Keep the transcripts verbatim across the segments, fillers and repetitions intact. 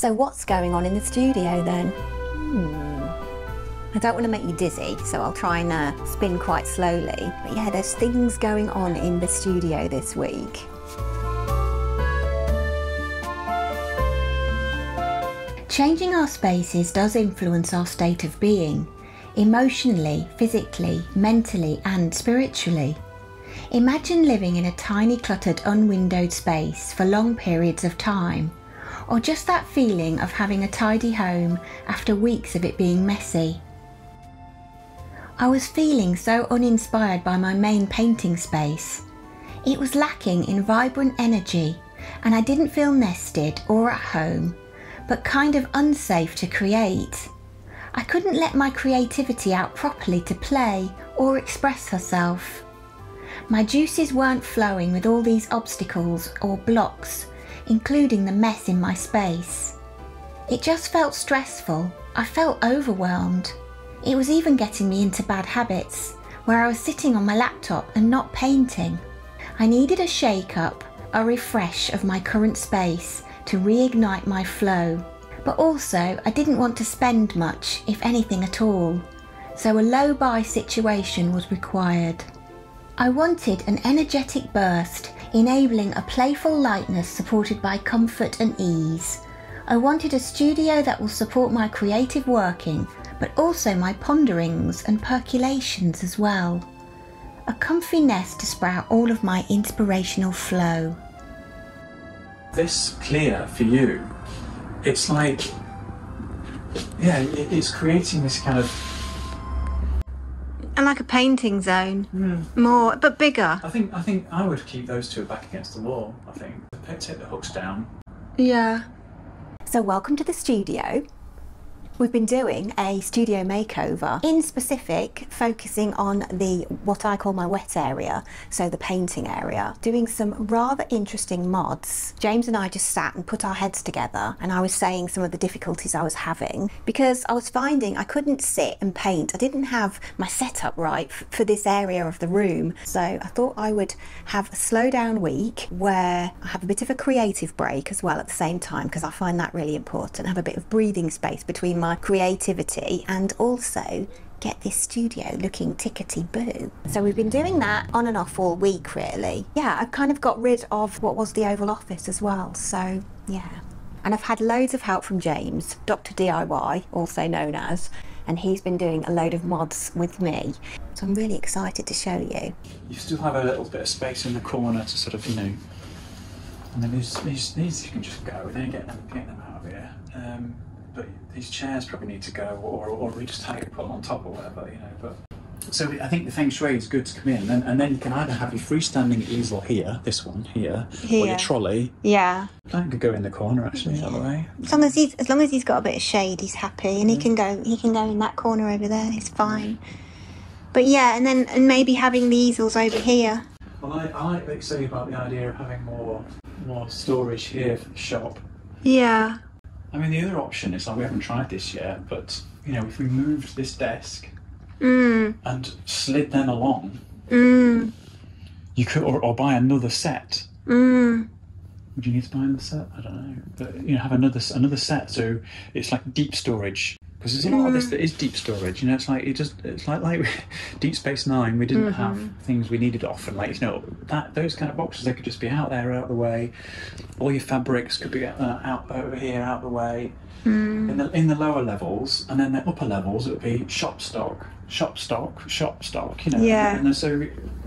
So what's going on in the studio then? Hmm. I don't want to make you dizzy, so I'll try and uh, spin quite slowly. But yeah, there's things going on in the studio this week. Changing our spaces does influence our state of being, emotionally, physically, mentally and spiritually. Imagine living in a tiny, cluttered, unwindowed space for long periods of time, or just that feeling of having a tidy home after weeks of it being messy. I was feeling so uninspired by my main painting space. It was lacking in vibrant energy, and I didn't feel nested or at home, but kind of unsafe to create. I couldn't let my creativity out properly to play or express herself. My juices weren't flowing with all these obstacles or blocks, including the mess in my space. It just felt stressful. I felt overwhelmed. It was even getting me into bad habits, where I was sitting on my laptop and not painting. I needed a shake-up, a refresh of my current space to reignite my flow. But also, I didn't want to spend much, if anything at all, so a low-buy situation was required. I wanted an energetic burst, enabling a playful lightness supported by comfort and ease. I wanted a studio that will support my creative working, but also my ponderings and percolations as well. A comfy nest to sprout all of my inspirational flow. This clear for you, it's like, yeah, it's creating this kind of... And like a painting zone, mm. more, but bigger. I think I think I would keep those two back against the wall, I think. Take the hooks down. Yeah. So welcome to the studio. We've been doing a studio makeover, in specific focusing on the what I call my wet area, so the painting area, doing some rather interesting mods. James and I just sat and put our heads together, and I was saying some of the difficulties I was having because I was finding I couldn't sit and paint. I didn't have my setup right for this area of the room, so I thought I would have a slow down week where I have a bit of a creative break as well at the same time, because I find that really important. Have a bit of breathing space between my creativity and also get this studio looking tickety-boo. So we've been doing that on and off all week, really. Yeah, I've kind of got rid of what was the Oval Office as well, so yeah. And I've had loads of help from James, Doctor D I Y, also known as, and he's been doing a load of mods with me. So I'm really excited to show you. You still have a little bit of space in the corner to sort of, you know, and then these, these, these you can just go, and then get them, get them out of here. Um, But these chairs probably need to go, or, or we just have to put them on top or whatever, you know. But so I think the Feng Shui is good to come in, and, and then you can either have your freestanding easel here, this one here, here. or your trolley. Yeah. That could go in the corner actually, yeah. That way. As long as he's as long as he's got a bit of shade, he's happy, and mm. he can go he can go in that corner over there. It's fine. Mm. But yeah, and then and maybe having the easels over here. Well, I, I like what you say about the idea of having more more storage here for the shop. Yeah. I mean, the other option is, like, we haven't tried this yet, but, you know, if we moved this desk mm. and slid them along, mm. you could, or, or buy another set. Mm. Would you need to buy another set? I don't know. But, you know, have another another set, so it's like deep storage, because there's a lot mm. of this that is deep storage. You know, it's like it just it's like like Deep Space Nine. We didn't mm-hmm. have things we needed often, like, you know, that those kind of boxes. They could just be out there, out of the way. All your fabrics could be out, uh, out over here, out of the way. Mm. In the in the lower levels, and then the upper levels, it would be shop stock, shop stock, shop stock. You know, yeah. And so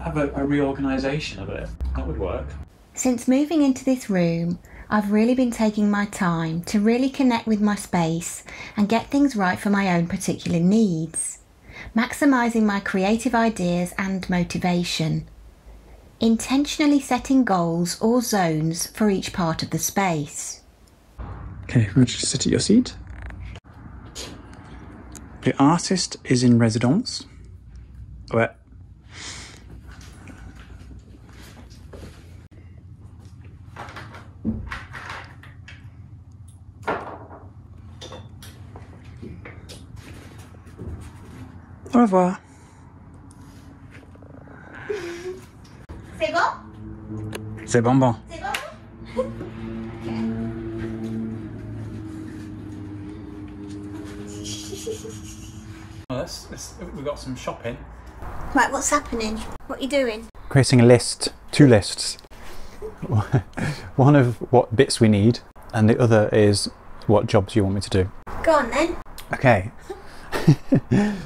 have a, a reorganisation of it. That would work. Since moving into this room, I've really been taking my time to really connect with my space and get things right for my own particular needs, maximising my creative ideas and motivation, intentionally setting goals or zones for each part of the space. Okay, why don't you sit at your seat? The artist is in residence. Where? Au revoir. C'est bon? C'est bonbon. C'est bonbon? Okay. Let's, let's, we've got some shopping. Right, what's happening? What are you doing? Creating a list. Two lists. One of what bits we need, and the other is what jobs you want me to do. Go on then. Okay.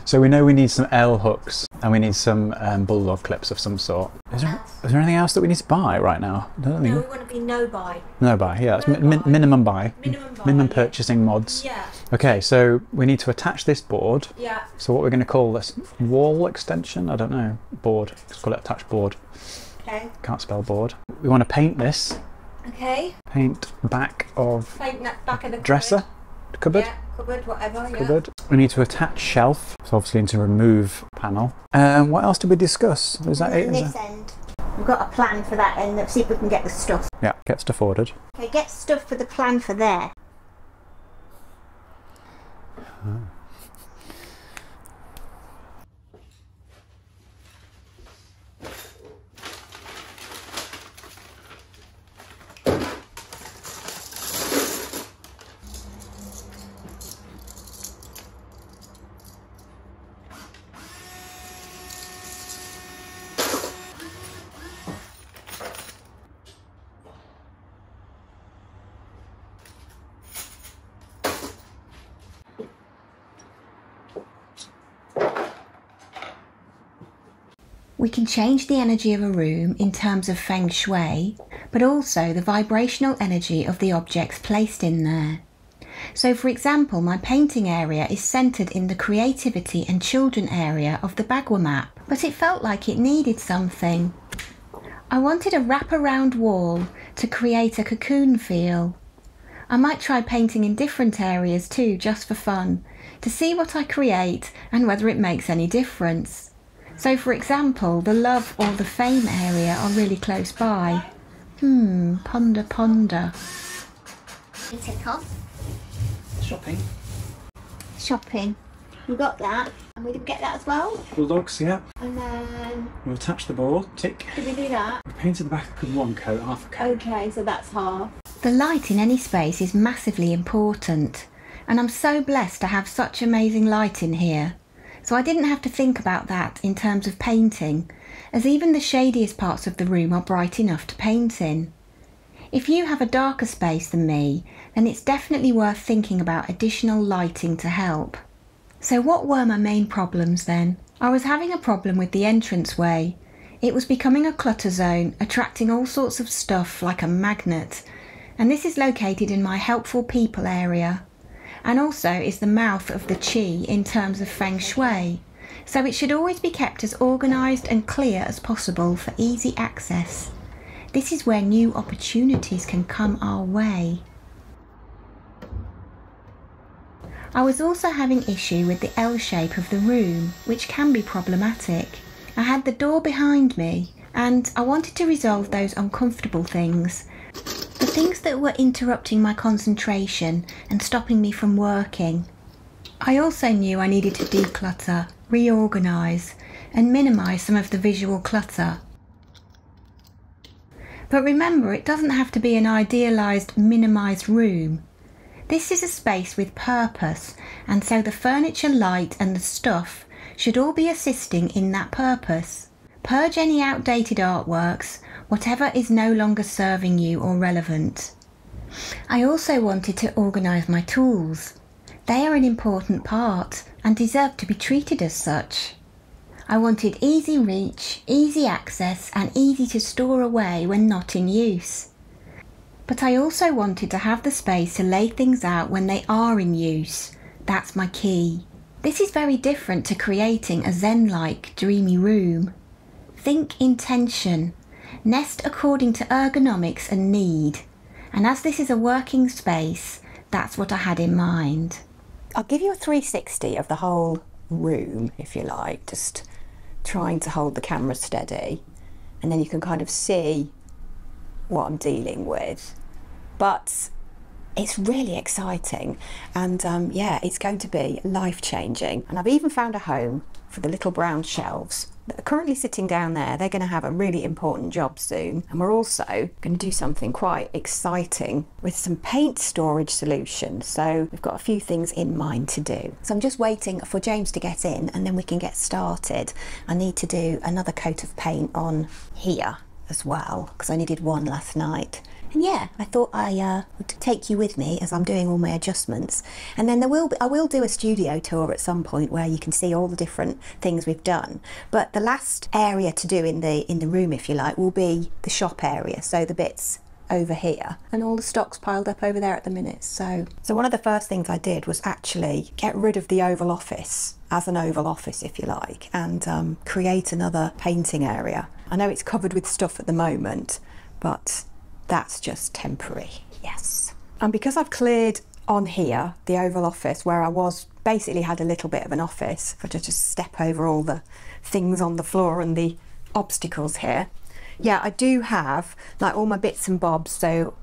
So we know we need some L hooks, and we need some um, bulldog clips of some sort. Is there, is there anything else that we need to buy right now? I don't no, we want to be no buy. No buy, yeah. No it's mi buy. Minimum buy. Minimum buy. Minimum purchasing yeah. mods. Yeah. Okay, so we need to attach this board. Yeah. So what we're going to call this wall extension? I don't know. Board. Let's call it attached board. Okay. Can't spell board. We want to paint this. Okay. Paint back of. Paint that back of the dresser. Cupboard. Yeah, cupboard, whatever. Cupboard. Yeah. We need to attach shelf. So obviously need to remove panel. Um, what else did we discuss? Is that it? This end. We've got a plan for that end. Let's see if we can get the stuff. Yeah, get stuff ordered. Okay, get stuff for the plan for there. Oh. We can change the energy of a room in terms of Feng Shui, but also the vibrational energy of the objects placed in there. So for example, my painting area is centred in the creativity and children area of the Bagua map, but it felt like it needed something. I wanted a wraparound wall to create a cocoon feel. I might try painting in different areas too, just for fun, to see what I create and whether it makes any difference. So, for example, the love or the fame area are really close by. Hmm, ponder, ponder. We take off. Shopping. Shopping. We got that. And we did get that as well. Bulldogs, yeah. And then... we'll attach the ball. Tick. Did we do that? We painted the back of one coat, half a coat. Okay, so that's half. The light in any space is massively important. And I'm so blessed to have such amazing light in here. So I didn't have to think about that in terms of painting, as even the shadiest parts of the room are bright enough to paint in. If you have a darker space than me, then it's definitely worth thinking about additional lighting to help. So what were my main problems then? I was having a problem with the entranceway. It was becoming a clutter zone, attracting all sorts of stuff like a magnet, and this is located in my helpful people area. And also is the mouth of the Qi in terms of Feng Shui, so it should always be kept as organised and clear as possible for easy access. This is where new opportunities can come our way. I was also having issue with the L shape of the room, which can be problematic. I had the door behind me, and I wanted to resolve those uncomfortable things. The things that were interrupting my concentration and stopping me from working. I also knew I needed to declutter, reorganise, and minimise some of the visual clutter. But remember, it doesn't have to be an idealised, minimised room. This is a space with purpose, and so the furniture, light, and the stuff should all be assisting in that purpose. Purge any outdated artworks, whatever is no longer serving you or relevant. I also wanted to organise my tools. They are an important part and deserve to be treated as such. I wanted easy reach, easy access and easy to store away when not in use. But I also wanted to have the space to lay things out when they are in use. That's my key. This is very different to creating a zen-like, dreamy room. Think intention. Nest according to ergonomics and need, and as this is a working space, that's what I had in mind. I'll give you a three sixty of the whole room, if you like, just trying to hold the camera steady, and then you can kind of see what I'm dealing with. But it's really exciting, and um, yeah, it's going to be life-changing. And I've even found a home for the little brown shelves that are currently sitting down there, they're going to have a really important job soon. And we're also going to do something quite exciting with some paint storage solution. So we've got a few things in mind to do. So I'm just waiting for James to get in and then we can get started. I need to do another coat of paint on here as well, because I needed one last night. And yeah, I thought I uh, would take you with me as I'm doing all my adjustments. And then there will be, I will do a studio tour at some point where you can see all the different things we've done. But the last area to do in the, in the room, if you like, will be the shop area. So the bits over here and all the stock's piled up over there at the minute. So, so one of the first things I did was actually get rid of the Oval Office as an Oval Office, if you like, and um, create another painting area. I know it's covered with stuff at the moment, but that's just temporary. Yes. And because I've cleared on here, the Oval Office, where I was basically had a little bit of an office, if I just step over all the things on the floor and the obstacles here. Yeah, I do have like all my bits and bobs. So,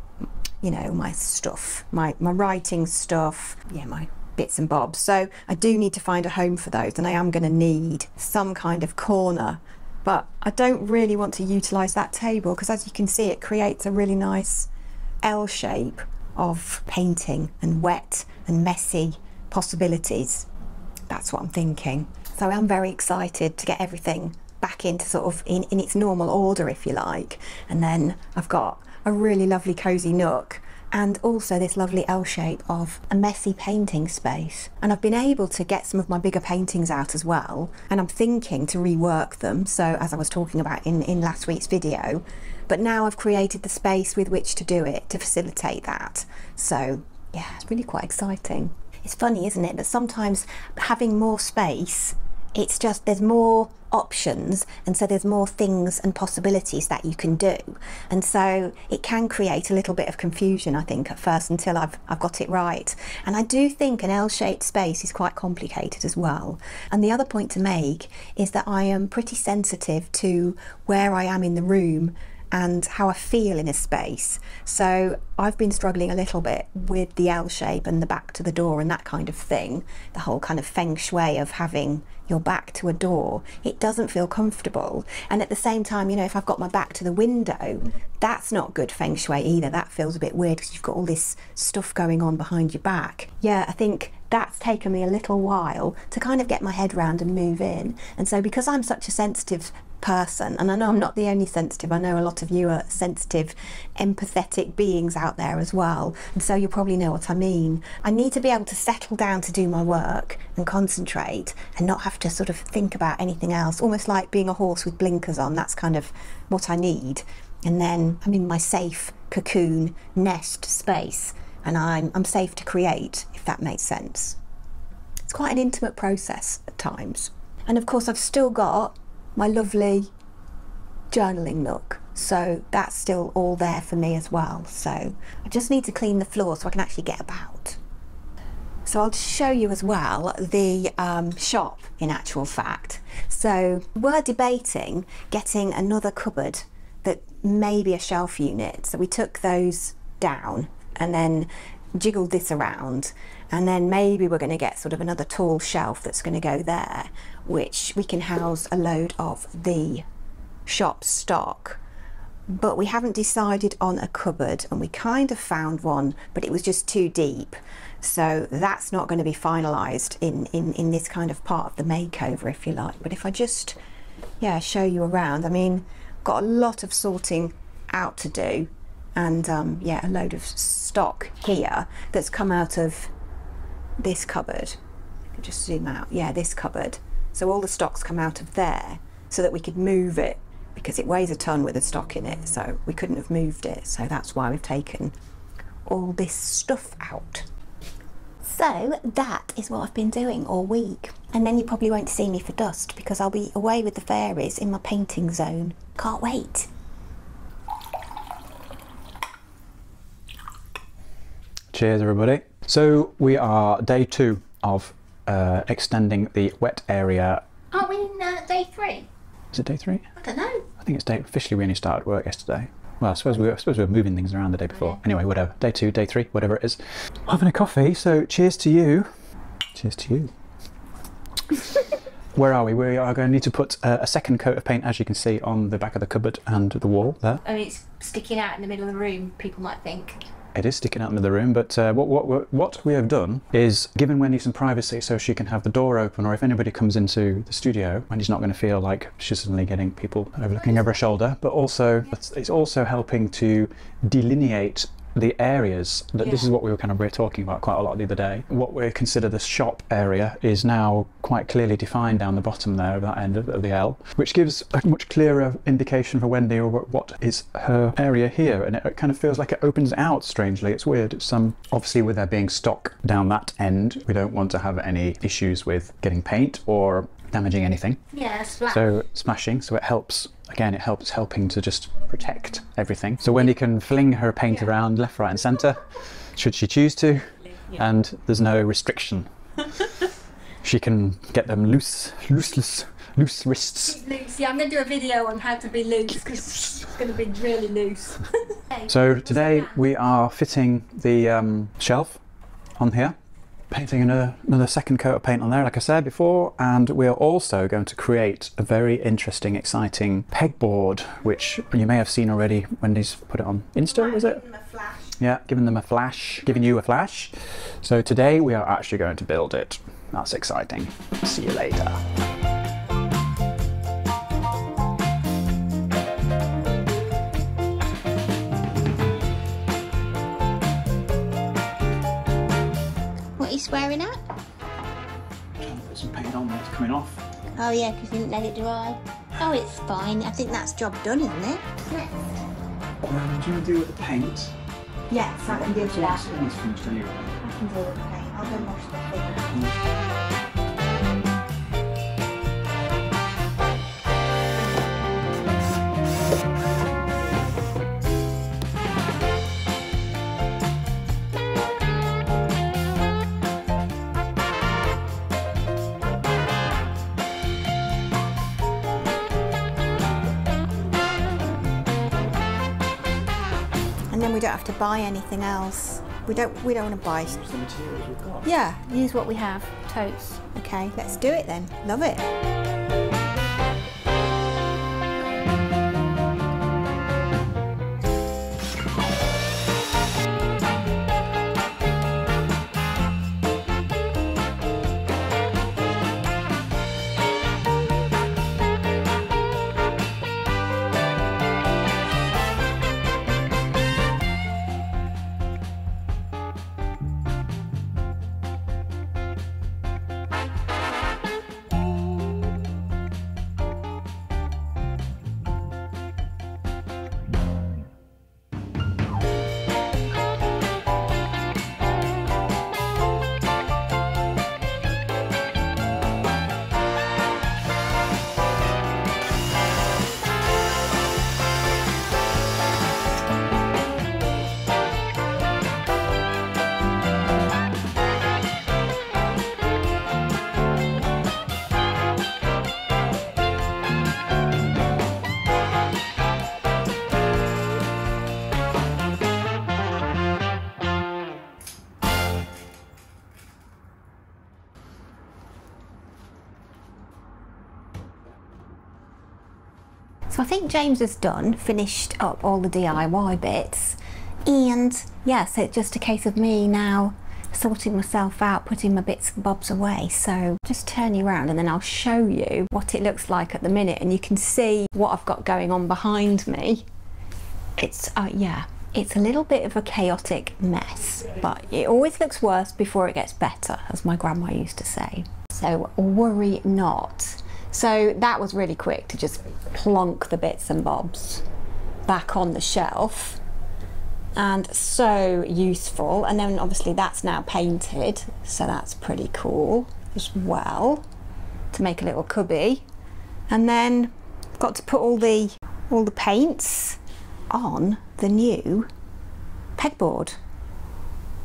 you know, my stuff, my, my writing stuff, yeah, my bits and bobs. So I do need to find a home for those, and I am going to need some kind of corner. But I don't really want to utilise that table because, as you can see, it creates a really nice L shape of painting and wet and messy possibilities. That's what I'm thinking. So I'm very excited to get everything back into sort of in, in its normal order, if you like. And then I've got a really lovely cosy nook and also this lovely L shape of a messy painting space. And I've been able to get some of my bigger paintings out as well, and I'm thinking to rework them, so as I was talking about in, in last week's video, but now I've created the space with which to do it, to facilitate that. So yeah, it's really quite exciting. It's funny, isn't it, that sometimes having more space, it's just there's more options, and so there's more things and possibilities that you can do, and so it can create a little bit of confusion, I think, at first, until I've, I've got it right. And I do think an L-shaped space is quite complicated as well. And the other point to make is that I am pretty sensitive to where I am in the room and how I feel in a space. So I've been struggling a little bit with the L shape and the back to the door and that kind of thing, the whole kind of Feng Shui of having your back to a door. It doesn't feel comfortable. And at the same time, you know, if I've got my back to the window, that's not good Feng Shui either. That feels a bit weird because you've got all this stuff going on behind your back. Yeah, I think that's taken me a little while to kind of get my head round and move in. And so because I'm such a sensitive person, and I know I'm not the only sensitive, I know a lot of you are sensitive, empathetic beings out there as well, and so you probably know what I mean. I need to be able to settle down to do my work and concentrate and not have to sort of think about anything else, almost like being a horse with blinkers on. That's kind of what I need. And then I'm in my safe cocoon nest space, and I'm, I'm safe to create, if that makes sense. It's quite an intimate process at times. And of course I've still got my lovely journaling nook, so that's still all there for me as well. So I just need to clean the floor so I can actually get about. So I'll show you as well the um, shop, in actual fact. So we're debating getting another cupboard that may be a shelf unit, so we took those down and then jiggled this around, and then maybe we're going to get sort of another tall shelf that's going to go there, which we can house a load of the shop stock. But we haven't decided on a cupboard, and we kind of found one, but it was just too deep, so that's not going to be finalized in in in this kind of part of the makeover, if you like. But if I just yeah show you around, I mean, got a lot of sorting out to do. And um, yeah, a load of stock here that's come out of this cupboard. I can just zoom out, yeah, this cupboard. So all the stock's come out of there so that we could move it, because it weighs a ton with the stock in it, so we couldn't have moved it. So that's why we've taken all this stuff out. So that is what I've been doing all week. And then you probably won't see me for dust because I'll be away with the fairies in my painting zone. Can't wait. Cheers, everybody. So we are day two of uh, extending the wet area. Aren't we in uh, day three? Is it day three? I don't know. I think it's day, officially we only started work yesterday. Well, I suppose we were, I suppose we were moving things around the day before. Anyway, whatever, day two, day three, whatever it is. I'm having a coffee, so cheers to you. Cheers to you. Where are we? We are going to need to put a, a second coat of paint, as you can see, on the back of the cupboard and the wall there. And it's sticking out in the middle of the room, people might think. It is sticking out in the room, but uh, what, what, what we have done is given Wendy some privacy so she can have the door open, or if anybody comes into the studio, Wendy's not going to feel like she's suddenly getting people overlooking over her shoulder, but also it's, it's also helping to delineate the areas that yeah. This is what we were kind of we were talking about quite a lot the other day. What we consider the shop area is now quite clearly defined down the bottom there, that end of the L, which gives a much clearer indication for Wendy or what is her area here, and it kind of feels like it opens out strangely. It's weird. It's um obviously with there being stock down that end, we don't want to have any issues with getting paint or damaging anything. Yeah, splash. So smashing. So it helps. Again, it helps helping to just protect everything. So Wendy can fling her paint yeah. around left, right and centre, should she choose to, yeah. and there's no restriction. She can get them loose, looseless, loose wrists. She's loose. Yeah, I'm going to do a video on how to be loose because it's going to be really loose. Okay. So today we are fitting the um, shelf on here, painting another, another second coat of paint on there, like I said before, and we're also going to create a very interesting, exciting pegboard, which you may have seen already. Wendy's put it on Insta, was it? Yeah, giving them a flash, giving you a flash. So today we are actually going to build it. That's exciting. See you later. Swearing at? Trying to put some paint on when it's coming off. Oh yeah, because you didn't let it dry. Oh, it's fine. I think that's job done, isn't it? Next. Um, do you want to deal with the paint? Yes, I can deal with that. It's finished anyway. I can deal with the paint. I'll go and wash the paint. Mm. Don't have to buy anything else. We don't. We don't want to buy. Use the materials we've got. Yeah, use what we have. Totes. Okay, let's do it then. Love it. So I think James has done, finished up all the D I Y bits, and yeah, so it's just a case of me now sorting myself out, putting my bits and bobs away. So just turn you around and then I'll show you what it looks like at the minute, and you can see what I've got going on behind me. It's, uh, yeah, it's a little bit of a chaotic mess, but it always looks worse before it gets better, as my grandma used to say. So worry not. So that was really quick to just plonk the bits and bobs back on the shelf, and so useful. And then obviously that's now painted, so that's pretty cool as well to make a little cubby. And then got to put all the all the paints on the new pegboard,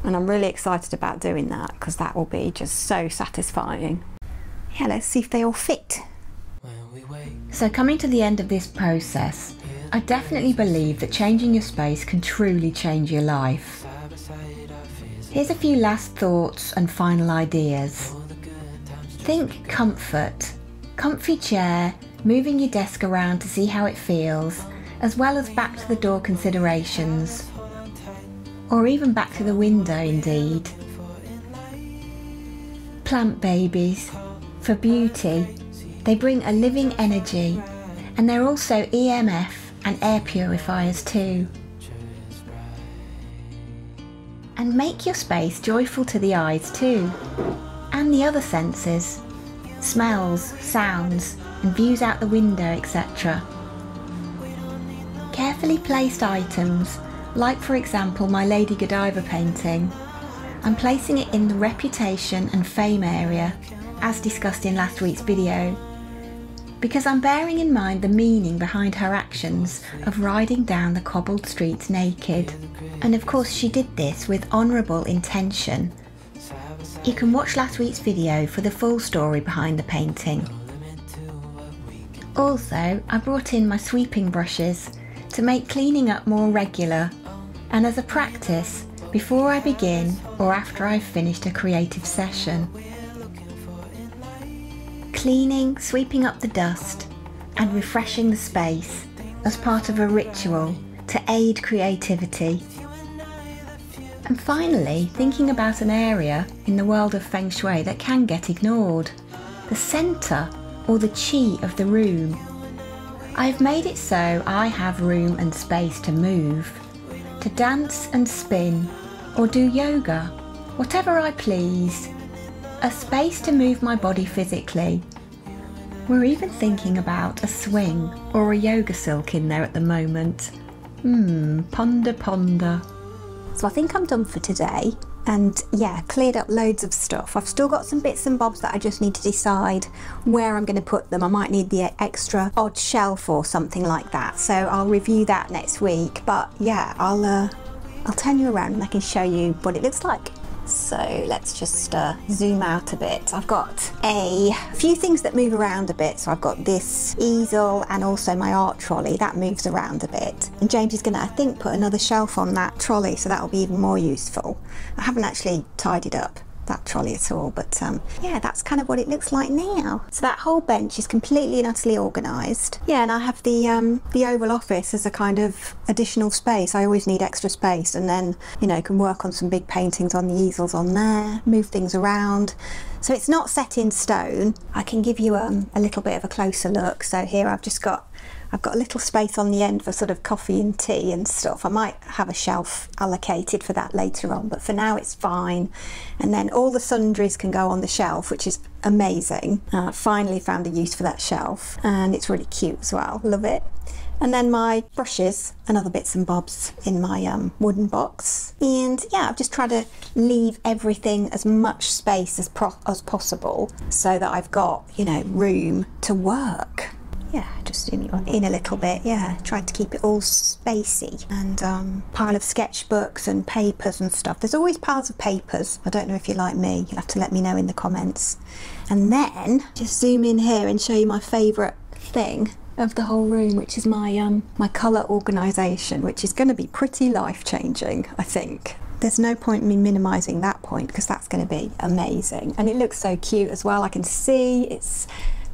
and I'm really excited about doing that because that will be just so satisfying. Yeah, let's see if they all fit. So coming to the end of this process, I definitely believe that changing your space can truly change your life. Here's a few last thoughts and final ideas. Think comfort, comfy chair, moving your desk around to see how it feels, as well as back to the door considerations, or even back to the window indeed. Plant babies, for beauty, they bring a living energy, and they're also E M F and air purifiers too. And make your space joyful to the eyes too, and the other senses, smells, sounds, and views out the window, et cetera. Carefully placed items, like for example my Lady Godiva painting, I'm placing it in the reputation and fame area, as discussed in last week's video, because I'm bearing in mind the meaning behind her actions of riding down the cobbled streets naked. And of course she did this with honourable intention. You can watch last week's video for the full story behind the painting. Also, I brought in my sweeping brushes to make cleaning up more regular, and as a practice before I begin or after I've finished a creative session. Cleaning, sweeping up the dust and refreshing the space as part of a ritual to aid creativity. And finally, thinking about an area in the world of Feng Shui that can get ignored, the centre or the chi of the room. I've made it so I have room and space to move, to dance and spin or do yoga, whatever I please. A space to move my body physically. We're even thinking about a swing or a yoga silk in there at the moment. Hmm, ponder, ponder. So I think I'm done for today, and yeah, cleared up loads of stuff. I've still got some bits and bobs that I just need to decide where I'm going to put them. I might need the extra odd shelf or something like that, so I'll review that next week. But yeah, I'll, uh, I'll turn you around and I can show you what it looks like. So let's just uh, zoom out a bit. I've got a few things that move around a bit. So I've got this easel and also my art trolley that moves around a bit. And James is gonna, I think, put another shelf on that trolley, so that'll be even more useful. I haven't actually tidied up that trolley at all, but um, yeah, that's kind of what it looks like now. So that whole bench is completely and utterly organised. Yeah, and I have the um, the Oval Office as a kind of additional space. I always need extra space, and then, you know, can work on some big paintings on the easels on there, move things around. So it's not set in stone. I can give you um, a little bit of a closer look. So here I've just got I've got a little space on the end for sort of coffee and tea and stuff. I might have a shelf allocated for that later on, but for now it's fine. And then all the sundries can go on the shelf, which is amazing. Uh, finally found a use for that shelf, and it's really cute as well, love it. And then my brushes and other bits and bobs in my um, wooden box. And yeah, I've just tried to leave everything as much space as, pro as possible so that I've got, you know, room to work. Yeah, just zoom you in a little bit, yeah. Tried to keep it all spacey. And um, pile of sketchbooks and papers and stuff. There's always piles of papers. I don't know if you're like me. You'll have to let me know in the comments. And then, just zoom in here and show you my favourite thing of the whole room, which is my, um, my colour organisation, which is going to be pretty life-changing, I think. There's no point in me minimising that point, because that's going to be amazing. And it looks so cute as well. I can see it's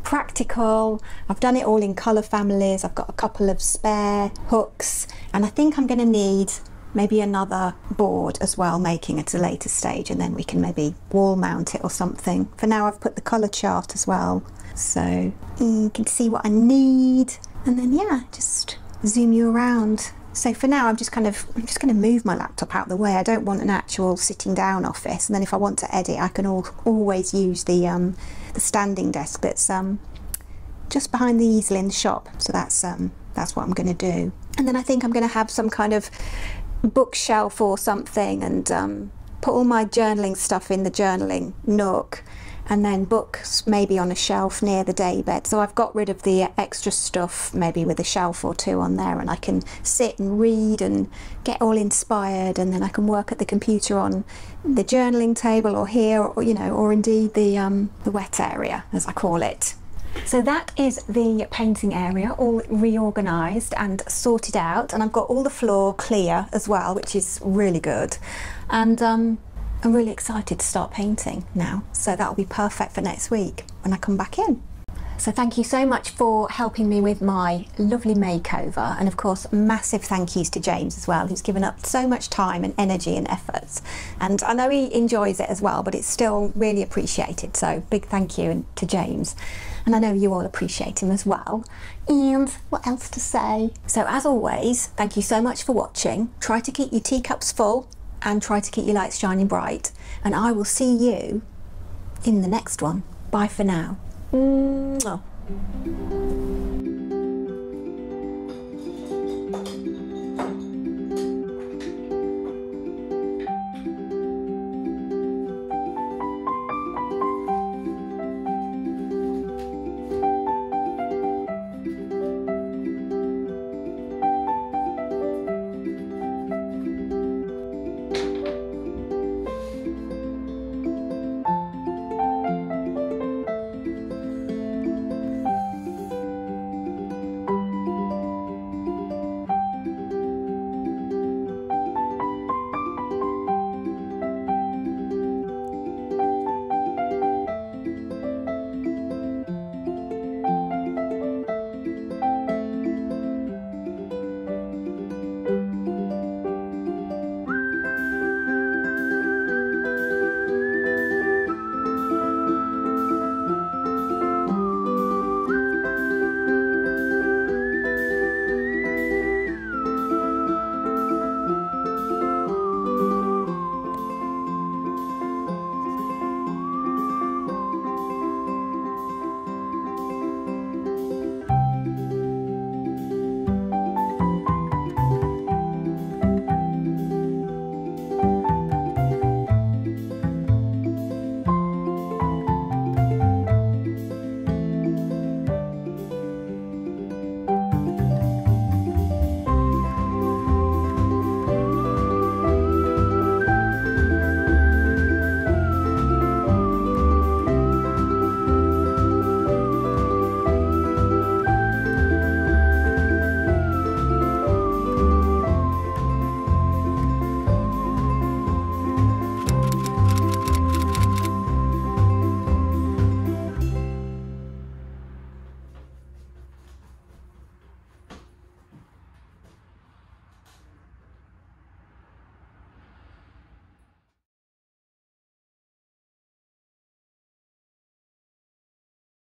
practical. I've done it all in colour families. I've got a couple of spare hooks, and I think I'm going to need maybe another board as well, making at a later stage, and then we can maybe wall mount it or something. For now I've put the colour chart as well, so you can see what I need, and then yeah, just zoom you around. So for now I'm just kind of I'm just going to move my laptop out of the way. I don't want an actual sitting down office, and then if I want to edit I can al always use the um, the standing desk that's um, just behind the easel in the shop. So that's um, that's what I'm going to do. And then I think I'm going to have some kind of bookshelf or something, and um, put all my journaling stuff in the journaling nook, and then books maybe on a shelf near the daybed. So I've got rid of the extra stuff, maybe with a shelf or two on there, and I can sit and read and get all inspired, and then I can work at the computer on the journaling table or here, or, you know, or indeed the, um, the wet area, as I call it. So that is the painting area, all reorganised and sorted out, and I've got all the floor clear as well, which is really good. And um, I'm really excited to start painting now, so that'll be perfect for next week when I come back in. So thank you so much for helping me with my lovely makeover, and of course massive thank yous to James as well, who's given up so much time and energy and effort, and I know he enjoys it as well, but it's still really appreciated, so big thank you to James, and I know you all appreciate him as well. And what else to say? So as always, thank you so much for watching. Try to keep your teacups full and try to keep your lights shining bright, and I will see you in the next one. Bye for now. Mm-hmm.